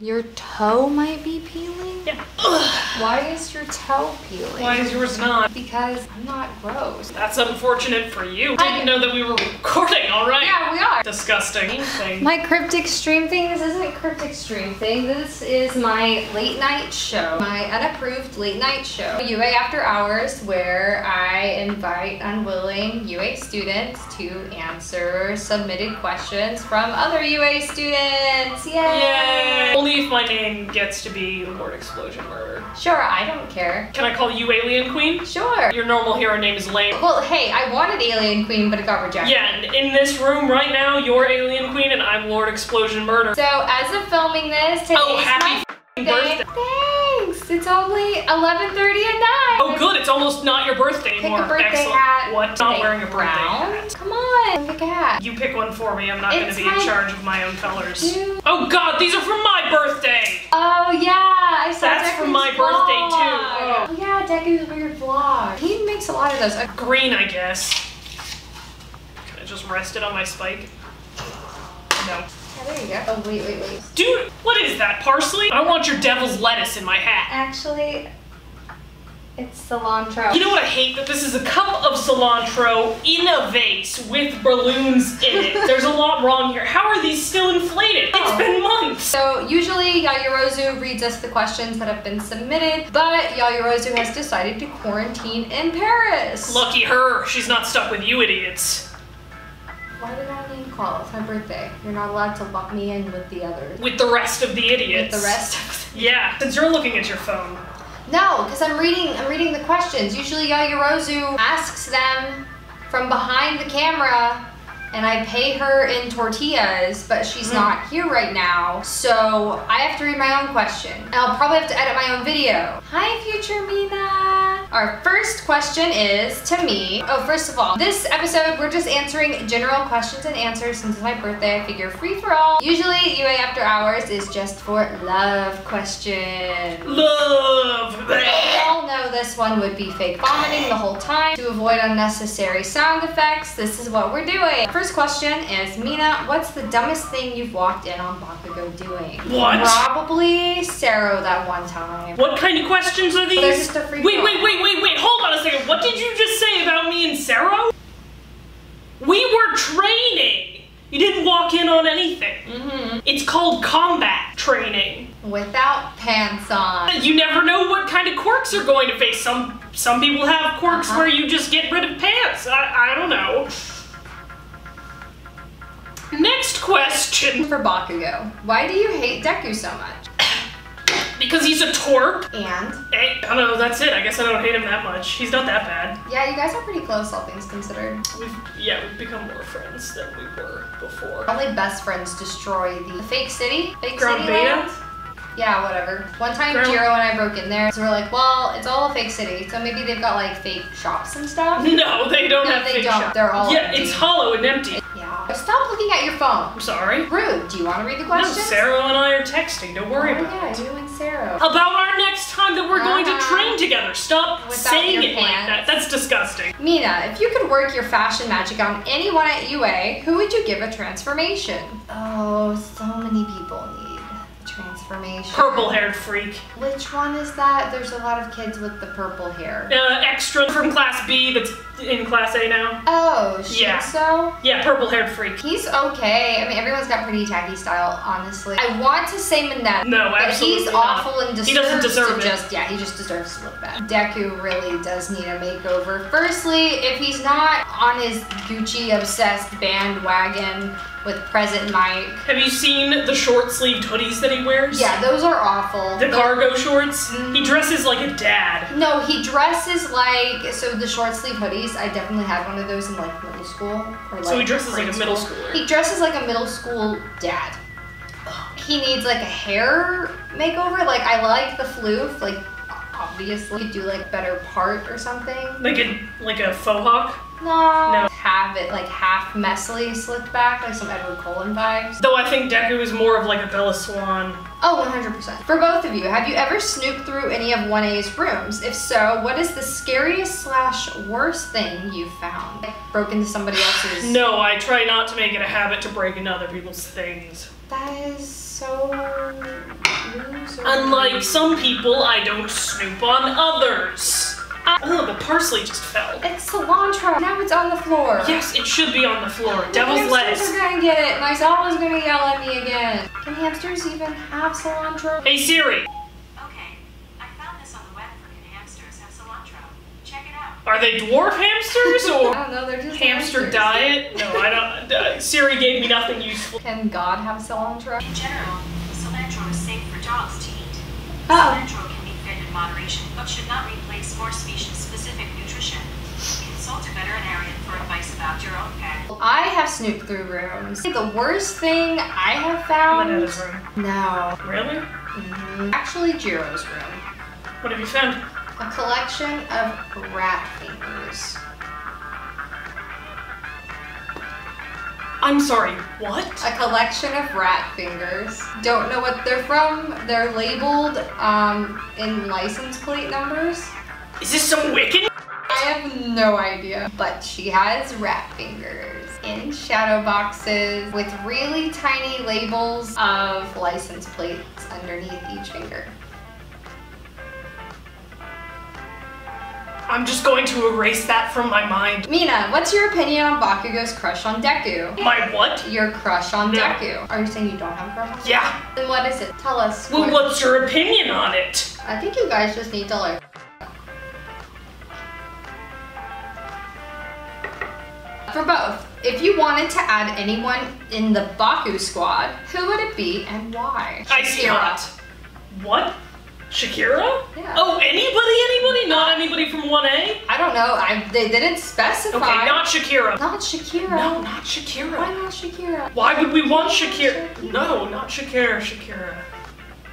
Your toe might be peeling? Yeah. Ugh. Why is your toe peeling? Why is yours not? Because I'm not gross. That's unfortunate for you. I didn't know that we were recording, all right? Yeah, we are. Disgusting thing. My cryptic stream thing, this isn't cryptic stream thing. This is my late night show. My unapproved late night show. UA After Hours, where I invite unwilling UA students to answer submitted questions from other UA students. Yay! Yay. If my name gets to be Lord Explosion Murder. Sure, I don't care. Can I call you Alien Queen? Sure. Your normal hero name is lame. Well, hey, I wanted Alien Queen, but it got rejected. Yeah, and in this room right now, you're Alien Queen and I'm Lord Explosion Murder. So, as of filming this, today's happy birthday. Thanks! It's only 11:30 at night. Oh good, it's almost not your birthday anymore. Pick a birthday hat. What? Not wearing a birthday hat. Come on, pick a hat. You pick one for me, I'm not gonna be in charge of my own colors. Dude. Oh god, these are for my birthday! Oh yeah, I saw that's Deku's for my vlog. Birthday too. Oh. Oh yeah, Deku's weird vlog. He makes a lot of those. Green, I guess. Can I just rest it on my spike? No. Yeah, there you go. Oh, wait, wait, wait. Dude, what is that, parsley? I want your devil's lettuce in my hat. Actually, it's cilantro. You know what I hate? That this is a cup of cilantro in a vase with balloons in it. There's a lot wrong here. How are these still inflated? Oh. It's been months. So usually Yaoyorozu reads us the questions that have been submitted, but Yaoyorozu has decided to quarantine in Paris. Lucky her. She's not stuck with you idiots. Why did I name call? It's my birthday. You're not allowed to lock me in with the others. With the rest of the idiots. With the rest of the yeah, since you're looking at your phone. No, because I'm reading the questions. Usually Yaoyorozu asks them from behind the camera and I pay her in tortillas, but she's not here right now. So I have to read my own question. And I'll probably have to edit my own video. Hi, future Mina. Our first question is to me. Oh, first of all, this episode, we're just answering general questions and answers. Since it's my birthday, I figure free for all. Usually, UA After Hours is just for love questions. Love! We all know this one would be fake vomiting the whole time. To avoid unnecessary sound effects, this is what we're doing. First question is, Mina, what's the dumbest thing you've walked in on Bakugo doing? What? Probably Sero that one time. What kind of questions are these? They're just a free Wait, hold on a second. What did you just say about me and Sero? We were training. You didn't walk in on anything. It's called combat training. Without pants on. You never know what kind of quirks you're going to face. Some people have quirks where you just get rid of pants. I don't know. Next question. For Bakugo, why do you hate Deku so much? Because he's a twerp. And? I don't know, that's it. I guess I don't hate him that much. He's not that bad. Yeah, you guys are pretty close, all things considered. We've become more friends than we were before. Probably best friends destroy the fake city? Fake Ground Beta? Yeah, whatever. One time Jiro and I broke in there, so we're like, well, it's all a fake city, so maybe they've got like fake shops and stuff? No, they don't have fake shops. They're all empty. It's hollow and empty. Stop looking at your phone. I'm sorry. Rude. Do you want to read the questions? No, Sero and I are texting. Don't worry about it. Yeah, you and Sero. About our next time that we're going to train together. Stop saying it like that. That's disgusting. Mina, if you could work your fashion magic on anyone at UA, who would you give a transformation? Oh, so many people need transformation. Purple-haired freak. Which one is that? There's a lot of kids with the purple hair. Extra from Class B that's in Class A now. Oh, so? Yeah, purple-haired freak. He's okay. I mean, everyone's got pretty tacky style, honestly. I want to say Mineta. No, absolutely but he's awful not. And deserves he doesn't deserve to it. Yeah, he just deserves to look bad. Deku really does need a makeover. Firstly, if he's not on his Gucci-obsessed bandwagon with Present Mic. Have you seen the short-sleeved hoodies that he wears? Yeah, those are awful. The cargo shorts? He dresses like a dad. No, he dresses like, so the short-sleeved hoodies, I definitely had one of those in like middle school. Or, like, so he dresses like a middle schooler. He dresses like a middle school dad. He needs like a hair makeover. Like I like the floof. Like obviously, you do like better part or something. Like a faux hawk. No. Have it like half messily slicked back, like some Edward Cullen vibes. Though I think Deku is more of like a Bella Swan. Oh, 100%. For both of you, have you ever snooped through any of 1A's rooms? If so, what is the scariest / worst thing you've found? Like, broke into somebody else's... No, I try not to make it a habit to break into other people's things. That is so... Unlike some people, I don't snoop on others. Oh, the parsley just fell. It's cilantro. Now it's on the floor. Yes, it should be on the floor. Devil's lettuce. Hamsters are gonna get it, and my Salva's gonna yell at me again. Can hamsters even have cilantro? Hey Siri. Okay, I found this on the web for can hamsters have cilantro. Check it out. Are they dwarf hamsters or I don't know, they're just hamster diet? No, I don't. Siri gave me nothing useful. Can God have cilantro? In general, cilantro is safe for dogs to eat. Cilantro can be fed in moderation, but should not replace more species-specific nutrition. Consult a veterinarian for advice about your own pet. I have snooped through rooms. The worst thing I have found... Mineta's room. No. Really? Mm-hmm. Actually, Jiro's room. What have you found? A collection of rat fingers. I'm sorry, what? A collection of rat fingers. Don't know what they're from. They're labeled in license plate numbers. Is this some Wiccan? I have no idea. But she has rat fingers in shadow boxes with really tiny labels of license plates underneath each finger. I'm just going to erase that from my mind. Mina, what's your opinion on Bakugo's crush on Deku? My what? Your crush on Deku. Are you saying you don't have a crush on Deku? Yeah. Then what is it? Tell us. Well, what's your opinion on it? I think you guys just need to learn. For both, if you wanted to add anyone in the Baku squad, who would it be and why? Icy Hot. What? Shakira? Yeah. Oh, anybody? Not anybody from 1A? I don't know. They didn't specify. Okay, not Shakira. Not Shakira. No, not Shakira. Why not Shakira? Why would we want Shakira? No, not Shakira, Shakira.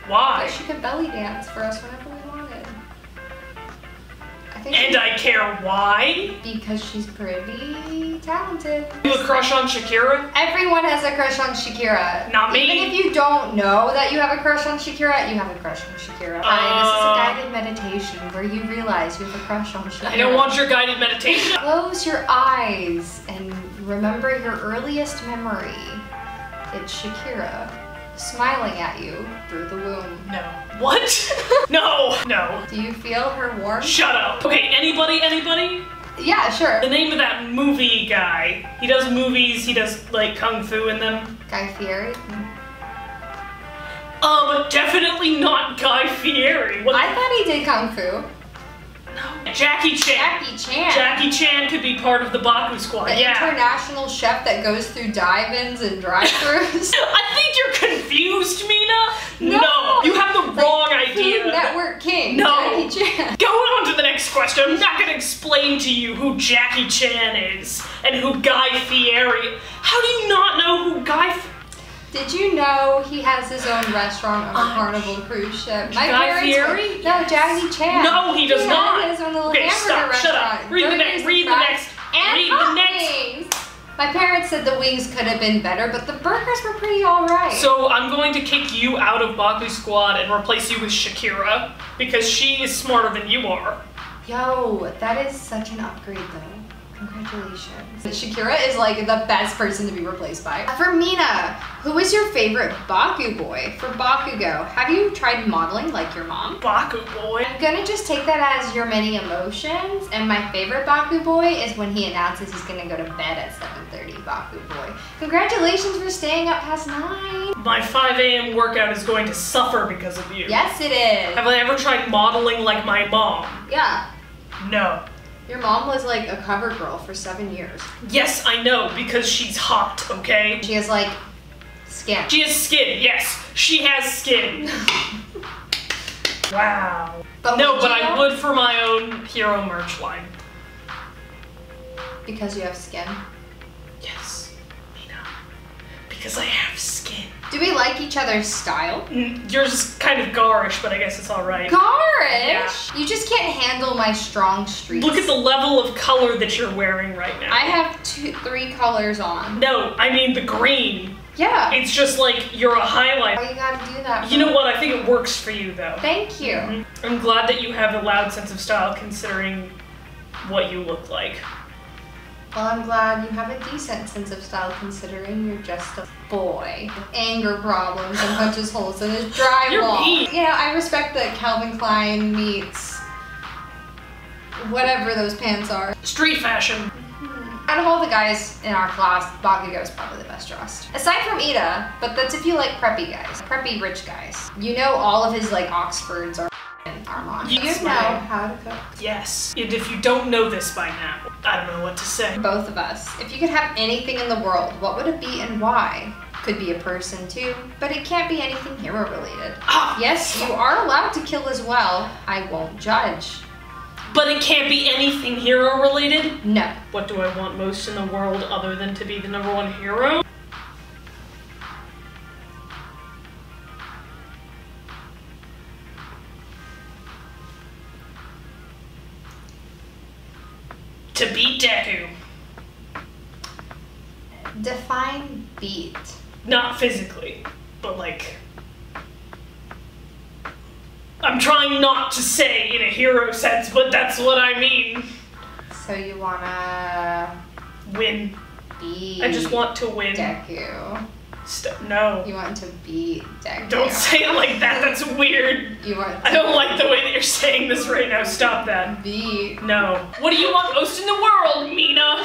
Why? But she could belly dance for us whenever we wanted. I think I care why? Because she's pretty talented. You have a crush on Shakira? Everyone has a crush on Shakira. Not me. Even if you don't know that you have a crush on Shakira, you have a crush on Shakira. Hi, this is a guided meditation where you realize you have a crush on Shakira. I don't want your guided meditation. Close your eyes and remember your earliest memory. It's Shakira smiling at you through the womb. No. What? No. No. Do you feel her warmth? Shut up. Okay, anybody? Yeah, sure. The name of that movie guy. He does movies, he does like kung fu in them. Guy Fieri? Definitely not Guy Fieri. What? I thought he did kung fu. No. Jackie Chan. Jackie Chan could be part of the Baku squad. The international chef that goes through dive-ins and drive-thrus. I think you're confused, Mina. No. You have the wrong idea. Food Network King. No. Jackie Chan. Go on to the next question. I'm not going to explain to you who Jackie Chan is and who Guy Fieri. How do you not know who Guy Fieri? Did you know he has his own restaurant on a Carnival cruise ship? My parents were, no, Jackie Chan. No, he does not. He has his own little hamburger restaurant. Shut up. Read the next. My parents said the wings could have been better, but the burgers were pretty alright. So I'm going to kick you out of Baku Squad and replace you with Shakira, because she is smarter than you are. Yo, that is such an upgrade though. Congratulations. Shakira is like the best person to be replaced by. For Mina, who is your favorite Baku boy? For Bakugo, have you tried modeling like your mom? Baku boy? I'm gonna just take that as your many emotions, and my favorite Baku boy is when he announces he's gonna go to bed at 7:30, Baku boy. Congratulations for staying up past 9. My 5 a.m. workout is going to suffer because of you. Yes, it is. Have I ever tried modeling like my mom? Yeah. No. Your mom was like a cover girl for 7 years. Yes, I know, because she's hot, okay? She has like skin. She has skin, yes. She has skin. Wow. But I would for my own hero merch line. Because you have skin? Yes, Mina. Because I have skin. Do we like each other's style? Yours is kind of garish, but I guess it's alright. Garish? Yeah. You just can't handle my strong streaks. Look at the level of color that you're wearing right now. I have 3 colors on. No, I mean the green. Yeah. It's just like you're a highlighter. Why you gotta do that? You know what? I think it works for you though. Thank you. Mm-hmm. I'm glad that you have a loud sense of style considering what you look like. Well, I'm glad you have a decent sense of style considering you're just a boy with anger problems and punches holes in his drywall. You know, I respect that Calvin Klein meets whatever those pants are. Street fashion. Out of all the guys in our class, Bakugo is probably the best dressed. Aside from Iida, but that's if you like preppy guys. Preppy rich guys. You know all of his like Oxfords are Armand. Yes, you know how to cook. Yes. And if you don't know this by now, I don't know what to say. Both of us. If you could have anything in the world, what would it be and why? Could be a person too, but it can't be anything hero related. Ah. Yes, you are allowed to kill as well. I won't judge. But it can't be anything hero related? No. What do I want most in the world other than to be the #1 hero? To beat Deku. Define beat. Not physically, but like... I'm trying not to say in a hero sense, but that's what I mean. So you wanna... Win. Beat. I just want to win. Deku. No. You want to beat Deku. Don't say it like that, that's weird. You want to... I don't like the way that you're saying this right now, stop that. Beat. No. What do you want most in the world, Mina?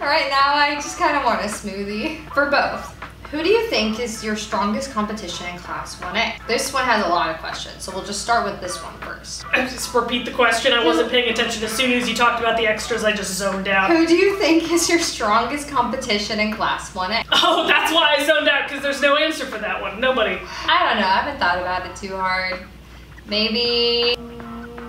Right now I just kind of want a smoothie. For both. Who do you think is your strongest competition in class 1A? This one has a lot of questions, so we'll just start with this one first. Just repeat the question, I wasn't paying attention. As soon as you talked about the extras, I just zoned out. Who do you think is your strongest competition in class 1A? Oh, that's why I zoned out, because there's no answer for that one. Nobody. I don't know, I haven't thought about it too hard. Maybe...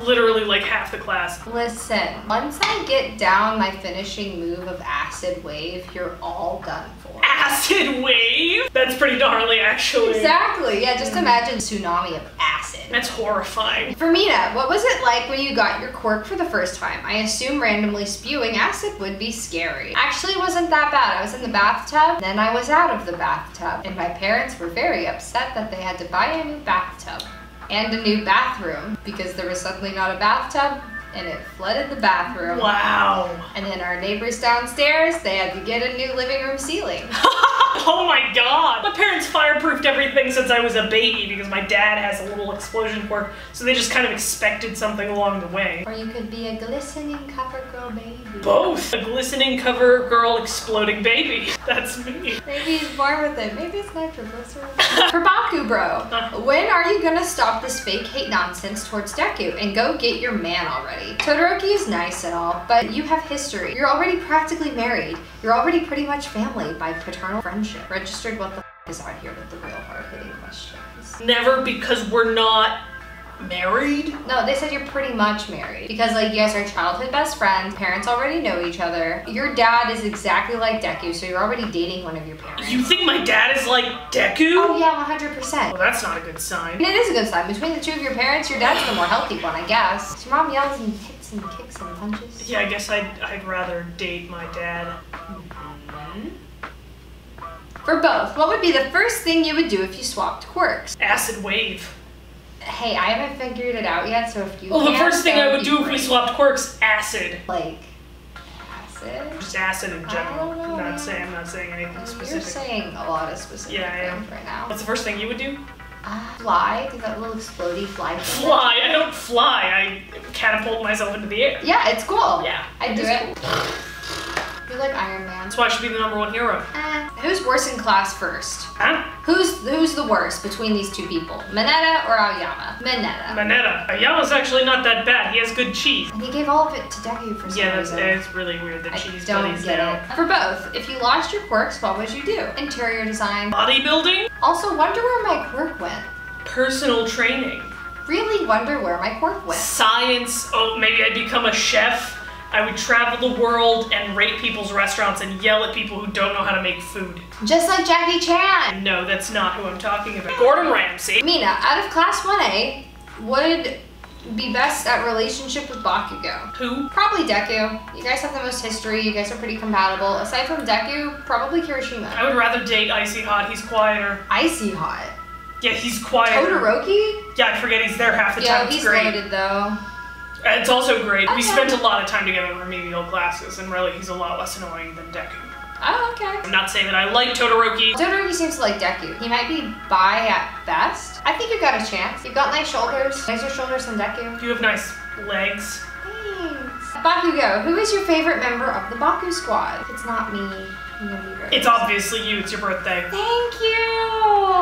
literally like half the class. Listen, once I get down my finishing move of acid wave, you're all done for. Acid wave? That's pretty gnarly actually. Exactly, yeah, just imagine tsunami of acid. That's horrifying. For Mina, what was it like when you got your quirk for the first time? I assume randomly spewing acid would be scary. Actually, it wasn't that bad. I was in the bathtub, then I was out of the bathtub, and my parents were very upset that they had to buy a new bathtub. And a new bathroom, because there was suddenly not a bathtub, and it flooded the bathroom. Wow. And then our neighbors downstairs, they had to get a new living room ceiling. Oh my god! My parents fireproofed everything since I was a baby, because my dad has a little explosion quirk, so they just kind of expected something along the way. Or you could be a glistening cover girl baby. Both! A glistening cover girl exploding baby. That's me. Maybe he's born with it. Maybe it's nitroglycerin. For Baku bro, when are you gonna stop this fake hate nonsense towards Deku and go get your man already? Todoroki is nice and all, but you have history. You're already practically married. You're already pretty much family by paternal friendship. Registered what the f is out here with the real hard-hitting questions. Never, because we're not married? No, they said you're pretty much married. Because like you guys are childhood best friends, parents already know each other. Your dad is exactly like Deku, so you're already dating one of your parents. You think my dad is like Deku? Oh yeah, 100%. Well, that's not a good sign. It is a good sign. Between the two of your parents, your dad's the more healthy one, I guess. Your mom yells and hits and kicks and punches. Yeah, I guess I'd rather date my dad. For both, what would be the first thing you would do if you swapped quirks? Acid wave. Hey, I haven't figured it out yet, so if you well, the first thing I would do if we swapped quirks, acid. Like, acid? Just acid in general. I don't know. I'm not saying anything specific. You're saying a lot of specific things right now. What's the first thing you would do? Fly, do that little explodey fly thing. Fly? I don't fly. I catapult myself into the air. Yeah, it's cool. Yeah. I do it. You're like Iron Man. That's why I should be the #1 hero. Who's worse in class first? Huh? Who's the worst between these two people? Mineta or Aoyama? Mineta. Mineta. Aoyama's actually not that bad. He has good cheese. And he gave all of it to Deku for some reason. Yeah, that's really weird that cheese buddies now. For both, if you lost your quirks, what would you do? Interior design. Bodybuilding? Also, wonder where my quirk went. Personal training. Really wonder where my quirk went. Science. Oh, maybe I'd become a chef. I would travel the world and raid people's restaurants and yell at people who don't know how to make food. Just like Jackie Chan! No, that's not who I'm talking about. Gordon Ramsay. Mina, out of class 1A, would be best at relationship with Bakugo. Who? Probably Deku. You guys have the most history, you guys are pretty compatible. Aside from Deku, probably Kirishima. I would rather date Icy Hot, he's quieter. Icy Hot? Yeah, he's quieter. Todoroki? Yeah, I forget he's there half the time, it's great. Yeah, he's loaded though. It's also great. Okay. We spent a lot of time together in remedial classes, and really, he's a lot less annoying than Deku. Oh, okay. I'm not saying that I like Todoroki. Todoroki seems to like Deku. He might be bi at best. I think you got a chance. You've got nice shoulders. Nicer shoulders than Deku. You have nice legs. Thanks. Bakugo, who is your favorite member of the Baku squad? If it's not me, I'm gonna be very. It's obviously you. It's your birthday. Thank you.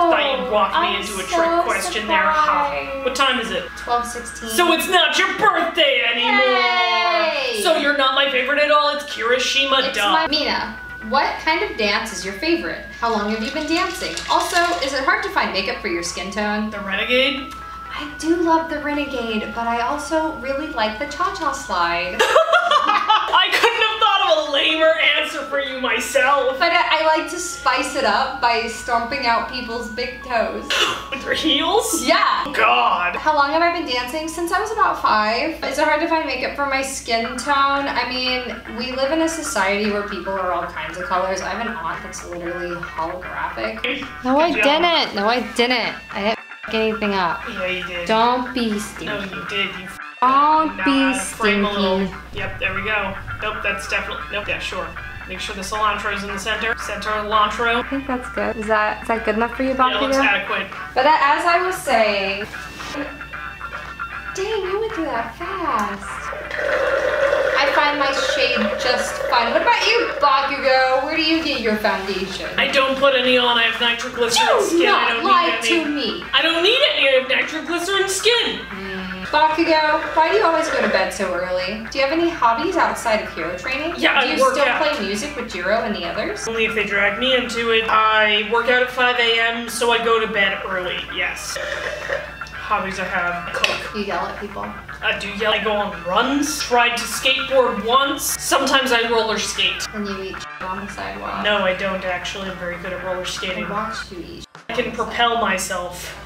Thought you'd walk me into a trick question there. Huh. What time is it? 12:16. So it's not your birthday anymore. Yay. So you're not my favorite at all. It's Kirishima. It's my Mina. What kind of dance is your favorite? How long have you been dancing? Also, is it hard to find makeup for your skin tone? The Renegade? I do love the Renegade, but I also really like the Cha-Cha Slide. I couldn't have thought of a lamer answer for you myself. But I like to spice it up by stomping out people's big toes. With their heels? Yeah. God. How long have I been dancing? Since I was about 5. Is it hard to find makeup for my skin tone? I mean, we live in a society where people are all kinds of colors. I have an aunt that's literally holographic. No, I didn't. No, I didn't. I didn't f*** anything up. Yeah, you did. Don't be stinky. No, you did. You don't be stinky. Yep, there we go. Nope, that's definitely, nope, yeah, sure. Make sure the cilantro's in the center. Center cilantro. I think that's good. Is that good enough for you, Bob? Yeah, it looks adequate. But as I was saying, dang, you went through that fast. I find my shade just fine. What about you, Bakugo? Where do you get your foundation? I don't put any on. I have nitroglycerin skin. I don't need any. Lie to me. I don't need any. I have nitroglycerin skin. Bakugo, why do you always go to bed so early? Do you have any hobbies outside of hero training? Yeah, do you still play music with Jiro and the others? Only if they drag me into it. I work out at 5 a.m., so I go to bed early, yes. Hobbies I have, cook. You yell at people? I do yell. I go on runs. Tried to skateboard once. Sometimes I roller skate. And you eat on the sidewalk? No, I don't actually. I'm very good at roller skating. I watched you eat. I can propel myself.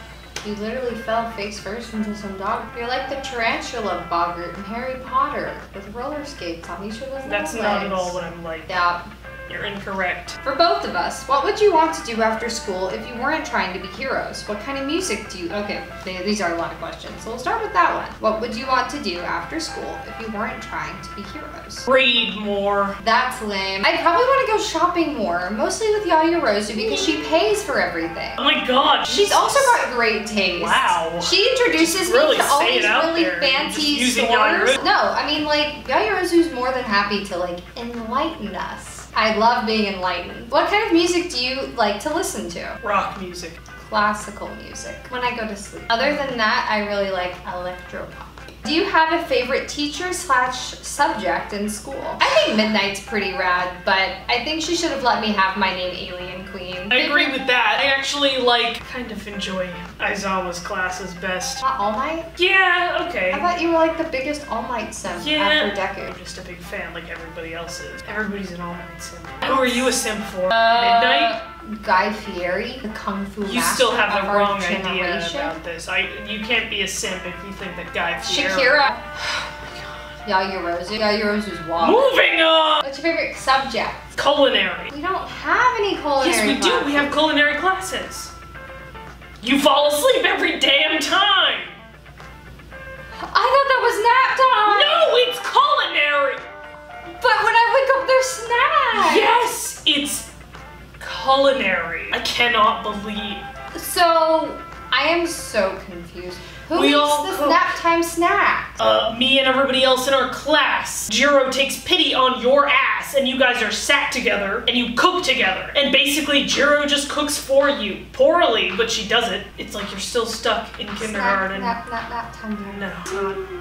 You literally fell face first into some dog. You're like the tarantula boggart in Harry Potter with roller skates on each of those. That's not at all what I'm like. Yeah. You're incorrect. For both of us, what would you want to do after school if you weren't trying to be heroes? What kind of music do you... Okay, these are a lot of questions, so we'll start with that one. What would you want to do after school if you weren't trying to be heroes? Read more. That's lame. I'd probably want to go shopping more, mostly with Yaoyorozu because she pays for everything. Oh my god. She's also got great taste. Wow. She introduces me to all these really fancy stores. No, I mean, like, Yaoyorozu's more than happy to, like, enlighten us. I love being enlightened. What kind of music do you like to listen to? Rock music. Classical music. When I go to sleep. Other than that, I really like electropop. Do you have a favorite teacher/subject in school? I think Midnight's pretty rad, but I think she should have let me have my name Alien Queen. I agree with that. I actually kind of enjoy Aizawa's classes best. Not All Might? Yeah, okay. I thought you were like the biggest All Might simp after Deku. I'm just a big fan like everybody else is. Everybody's an All Might simp. Who are you a simp for? Midnight? Guy Fieri, the Kung Fu Master. You still have the wrong idea about this. You can't be a simp if you think that Guy Fieri. Shakira. Oh my god. Yaoyorozu. Yaoyorozu's wild. Moving on! What's your favorite subject? Culinary. We don't have any culinary classes. Yes, we do. We have culinary classes. You fall asleep every damn time. I thought that was nap time. No, it's culinary. But when I wake up, there's snacks. Yes, it's culinary. I cannot believe. So, I am so confused. Who eats the nap time snack? Me and everybody else in our class. Jiro takes pity on your ass and you guys are sat together and you cook together. And basically Jiro just cooks for you. Poorly, but she does it. It's like you're still stuck in kindergarten. Nap time. No.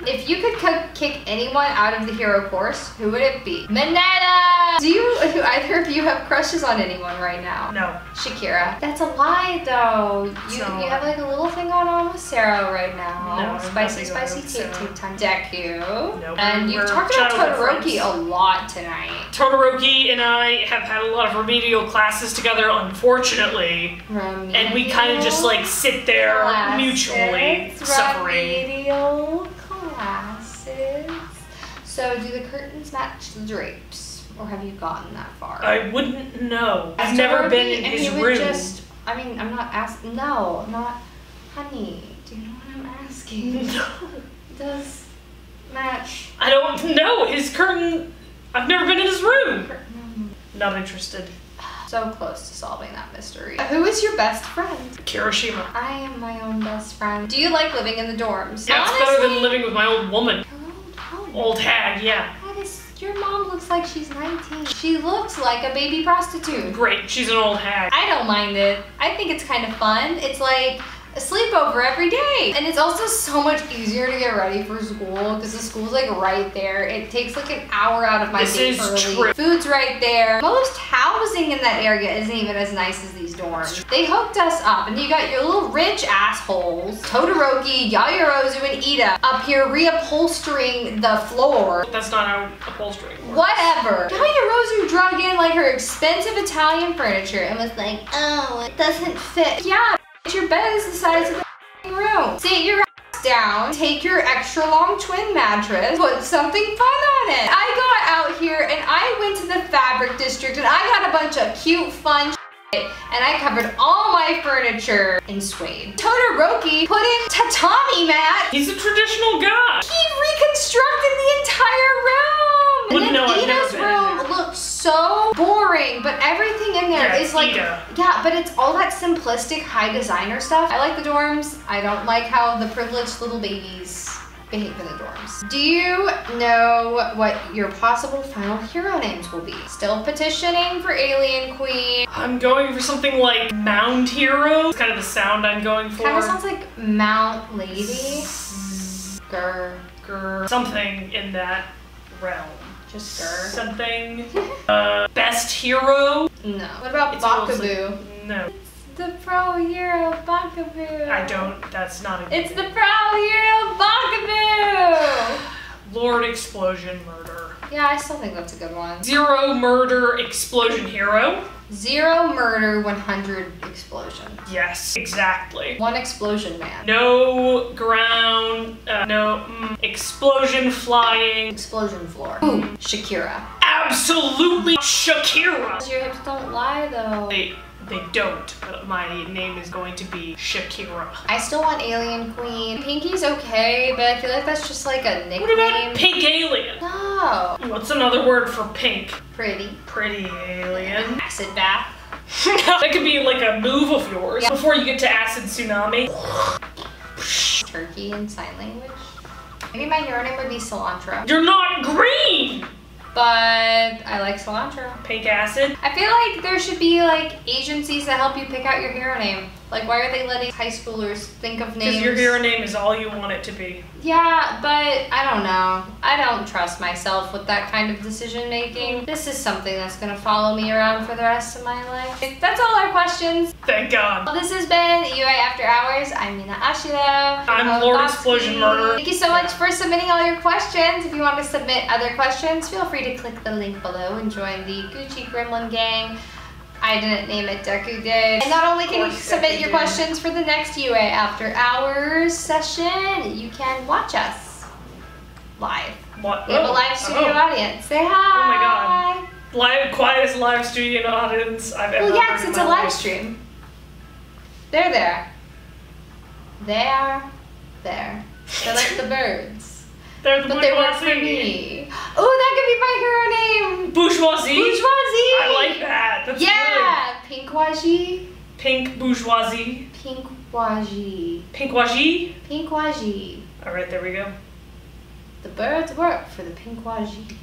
If you could kick anyone out of the hero course, who would it be? Mineta! Do either of you have crushes on anyone right now? No. Shakira. That's a lie though. You have like a little thing going on with Sero right now. Spicy tea time. Deku. Nope. And you've talked about Todoroki a lot tonight. Todoroki and I have had a lot of remedial classes together, unfortunately. Remedial. And we kind of just like sit there mutually suffering. Remedial classes. So do the curtains match the drapes? Or have you gotten that far? I wouldn't know. I've never been in his room. I mean, I'm not asking. No, not honey. Do you know what I'm asking? No. Does match. I don't know. His curtain. I've never been in his room. Not interested. So close to solving that mystery. Who is your best friend? Kirishima. I am my own best friend. Do you like living in the dorms? Yeah, honestly, it's better than living with my old woman. Old hag, yeah. Your mom looks like she's 19. She looks like a baby prostitute. Great, she's an old hag. I don't mind it. I think it's kind of fun. It's like a sleepover every day. And it's also so much easier to get ready for school because the school's like right there. It takes like an hour out of my day early. This is true. Food's right there. Most housing in that area isn't even as nice as these dorms. They hooked us up and you got your little rich assholes, Todoroki, Yaoyorozu, and Iida up here reupholstering the floor. That's not how upholstering works. Whatever. Yaoyorozu drug in like her expensive Italian furniture and was like, oh, it doesn't fit. Yeah. Your bed is the size of the room. Sit your ass down, take your extra long twin mattress, put something fun on it. I got out here and I went to the fabric district and I got a bunch of cute fun shit, and I covered all my furniture in suede. Todoroki put in tatami mat. He's a traditional guy. He reconstructed the entire room. Wouldn't know I've never been in there. Looks so boring, but everything in there is like, yeah, but it's all that simplistic high designer stuff. I like the dorms. I don't like how the privileged little babies behave in the dorms. Do you know what your possible final hero names will be? Still petitioning for Alien Queen. I'm going for something like Mound Hero. It's kind of the sound I'm going for. Kind of sounds like Mount Lady. Something in that realm. Something. Best hero? No. What about Bakugo? No. It's the pro hero Bakugo. I don't, that's not a. It's the pro hero Bakugo! Lord Explosion Murder. Yeah, I still think that's a good one. Zero Murder Explosion Hero. Zero Murder 100 Explosion. Yes, exactly. One Explosion Man. No ground, explosion flying. Explosion floor. Ooh, Shakira. Absolutely Shakira! Your hips don't lie though. They don't, but my name is going to be Shakira. I still want Alien Queen. Pinky's okay, but I feel like that's just like a nickname. What about Pink Alien? No. What's another word for pink? Pretty. Pretty Alien. Acid bath. That could be like a move of yours. Yeah. Before you get to acid tsunami. Turkey in sign language. Maybe my hero name would be cilantro. You're not green! But I like cilantro. Pink acid. I feel like there should be like agencies that help you pick out your hero name. Like why are they letting high schoolers think of names? Because your hero name is all you want it to be. Yeah, but I don't know. I don't trust myself with that kind of decision making. This is something that's gonna follow me around for the rest of my life. That's all our questions. Thank God. Well, this has been UA After Hours. I'm Mina Ashido. I'm Lord Explosion Murder. Thank you so much for submitting all your questions. If you want to submit other questions, feel free to click the link below and join the Gucci Gremlin Gang. I didn't name it, Deku did. And not only can you submit your questions for the next UA After Hours session, you can watch us live. What? We have a live studio audience. Say hi! Oh my god. Live, quietest live studio audience I've ever heard in my life. Well, yeah, because it's a live stream. They're there. They are there. They're like the birds. They're the bourgeoisie. But they work for me. Oh, that could be my hero name. Bourgeoisie. Bourgeoisie. I like that. That's good. Pinkwaji. Pink bourgeoisie. Pinkwaji. Pinkwaji. Pinkwaji. All right, there we go. The birds work for the pinkwaji.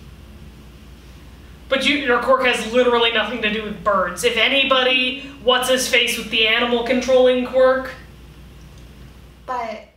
But your quirk has literally nothing to do with birds. If anybody, what's his face with the animal controlling quirk? But.